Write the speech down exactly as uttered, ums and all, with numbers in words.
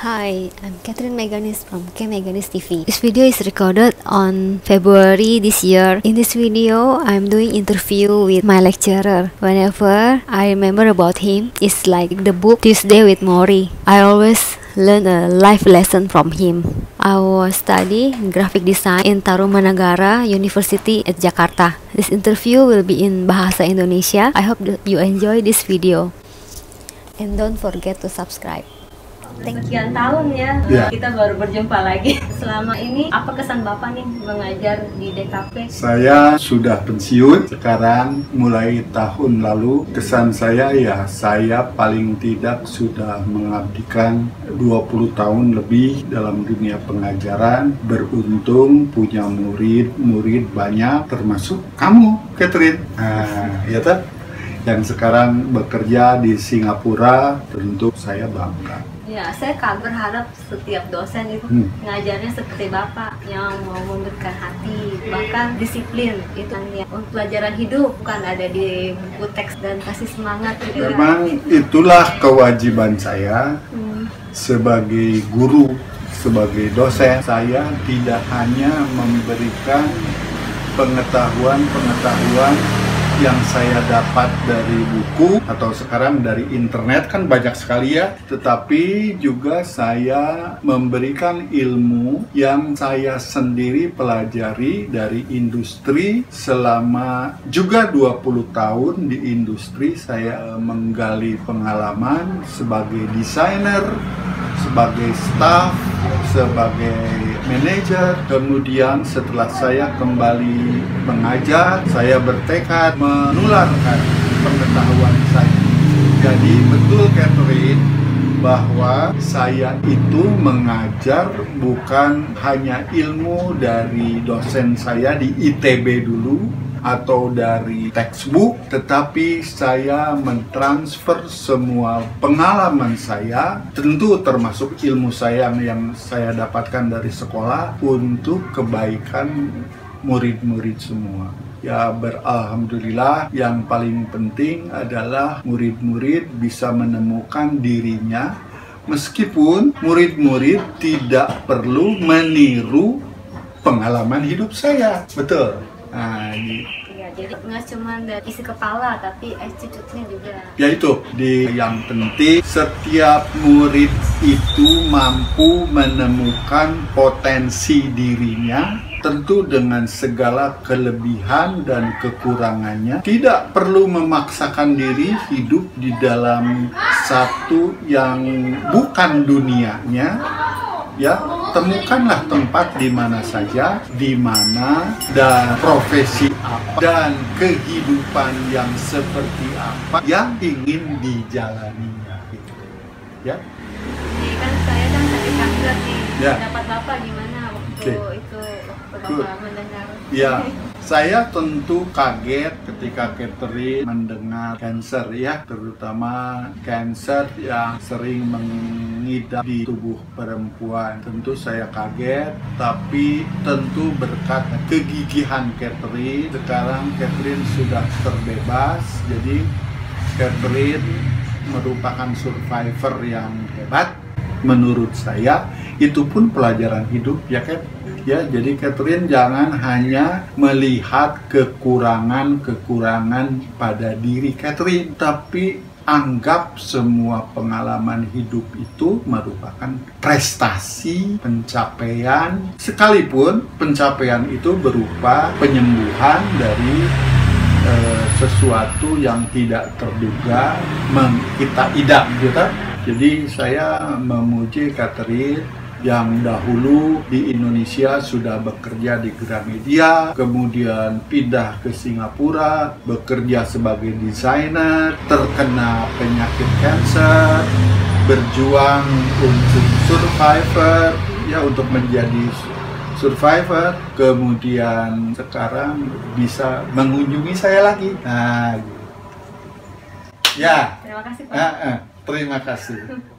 Hi, I'm Katherin Meganis from K Meganiz T V. This video is recorded on February this year. In this video, I'm doing interview with my lecturer. Whenever I remember about him, it's like the book Tuesdays with Morrie. I always learn a life lesson from him. I was studying graphic design in Tarumanagara University at Jakarta. This interview will be in Bahasa Indonesia. I hope that you enjoy this video. And don't forget to subscribe. Sekian tahun ya, yeah. Kita baru berjumpa lagi. Selama ini, apa kesan Bapak nih mengajar di D K P? Saya sudah pensiun, sekarang mulai tahun lalu. Kesan saya ya, saya paling tidak sudah mengabdikan dua puluh tahun lebih dalam dunia pengajaran. Beruntung punya murid-murid banyak, termasuk kamu, Katherin. Nah, ya tak? Yang sekarang bekerja di Singapura, tentu saya bangga. Ya, saya kan berharap setiap dosen itu hmm. ngajarnya seperti Bapak yang mau memberikan hati, bahkan disiplin itu ya. Untuk pelajaran hidup bukan ada di buku teks dan kasih semangat. Memang ya. Itulah kewajiban saya hmm. sebagai guru, sebagai dosen. Saya tidak hanya memberikan pengetahuan-pengetahuan yang saya dapat dari buku atau sekarang dari internet kan banyak sekali ya, tetapi juga saya memberikan ilmu yang saya sendiri pelajari dari industri. Selama juga dua puluh tahun di industri, saya menggali pengalaman sebagai desainer, sebagai staff, sebagai manajer. Kemudian setelah saya kembali mengajar, saya bertekad menularkan pengetahuan saya. Jadi betul Katherin, bahwa saya itu mengajar bukan hanya ilmu dari dosen saya di I T B dulu atau dari textbook, tetapi saya mentransfer semua pengalaman saya, tentu termasuk ilmu saya yang saya dapatkan dari sekolah, untuk kebaikan murid-murid semua. Ya, beralhamdulillah, yang paling penting adalah murid-murid bisa menemukan dirinya, meskipun murid-murid tidak perlu meniru pengalaman hidup saya. Betul? Nah, ya, jadi nggak cuma dari isi kepala, tapi attitude-nya juga. Ya itu, di yang penting setiap murid itu mampu menemukan potensi dirinya, tentu dengan segala kelebihan dan kekurangannya. Tidak perlu memaksakan diri hidup di dalam satu yang bukan dunianya. Ya, temukanlah tempat di mana saja, di mana, dan profesi apa, dan kehidupan yang seperti apa yang ingin dijalaninya. Gitu. Ya, ini kan saya kan tadi kaget nih, ya. Dapat Bapak gimana waktu okay. itu waktu Bapak mendengar? Ya. Saya tentu kaget ketika Katherin mendengar kanker ya, terutama kanker yang sering mengidap di tubuh perempuan. Tentu saya kaget, tapi tentu berkat kegigihan Katherin, sekarang Katherin sudah terbebas. Jadi Katherin merupakan survivor yang hebat. Menurut saya, itu pun pelajaran hidup ya Kat. Ya, jadi Katherin jangan hanya melihat kekurangan-kekurangan pada diri Katherin, tapi anggap semua pengalaman hidup itu merupakan prestasi, pencapaian, sekalipun pencapaian itu berupa penyembuhan dari eh, sesuatu yang tidak terduga kita idam gitu. Jadi saya memuji Katherin yang dahulu di Indonesia sudah bekerja di Gramedia, kemudian pindah ke Singapura, bekerja sebagai desainer, terkena penyakit kanker, berjuang untuk survivor, ya untuk menjadi survivor, kemudian sekarang bisa mengunjungi saya lagi. Nah, ya. Terima kasih Pak. Uh, uh, terima kasih.